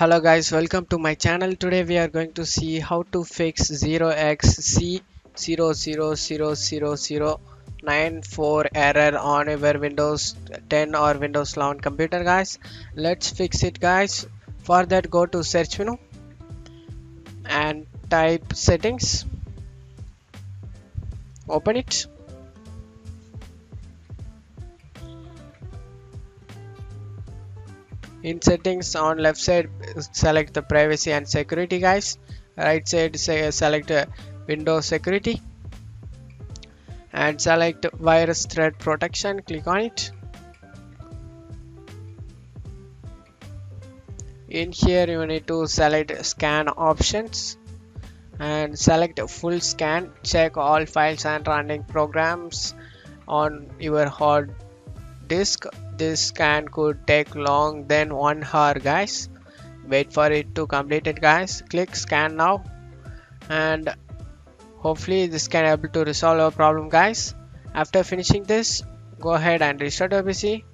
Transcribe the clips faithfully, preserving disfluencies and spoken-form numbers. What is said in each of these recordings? Hello guys, welcome to my channel. Today we are going to see how to fix zero x c zero zero zero zero zero nine four error on your Windows ten or Windows eleven computer, guys. Let's fix it, guys. For that, go to search menu and type settings. Open it. In settings, on left side select the privacy and security, guys. Right side say, select uh, Windows security and select virus threat protection. Click on it. In here you need to select scan options and select full scan. Check all files and running programs on your hard disk. This scan could take long than one hour, guys. Wait for it to complete it, guys. Click scan now and hopefully this can able to resolve our problem, guys. After finishing this, go ahead and restart your P C.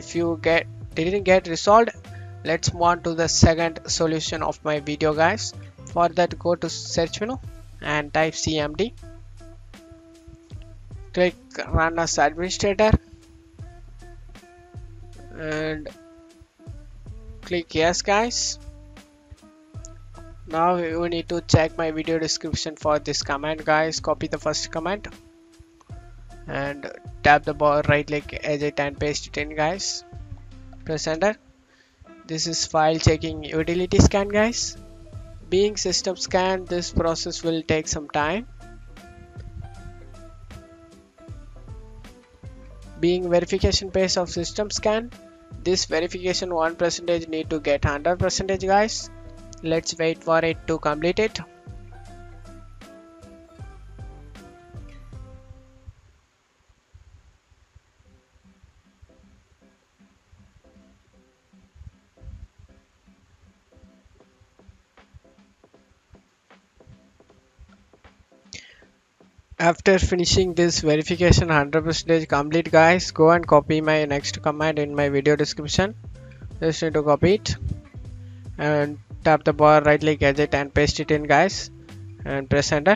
If you get didn't get resolved, let's move on to the second solution of my video, guys. For that, go to search menu and type C M D. Click run as administrator and click yes, guys. Now you need to check my video description for this command, guys. Copy the first command and tap the bar, right click, edit and paste it in, guys. Press enter. This is file checking utility scan, guys. Being system scan, this process will take some time. Being verification based of system scan, this verification one percent need to get one hundred percent, guys. Let's wait for it to complete it. After finishing this verification one hundred percent complete, guys, go and copy my next command in my video description. Just need to copy it and tap the bar, right click, edit and paste it in, guys, and press enter.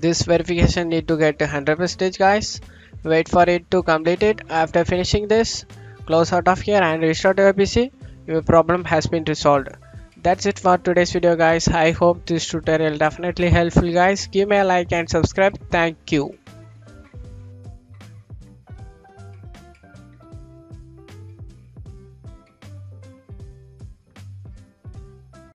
This verification need to get one hundred percent, guys. Wait for it to complete it. After finishing this, close out of here and restart your P C. Your problem has been resolved. That's it for today's video, guys. I hope this tutorial definitely helpful, guys. Give me a like and subscribe. Thank you.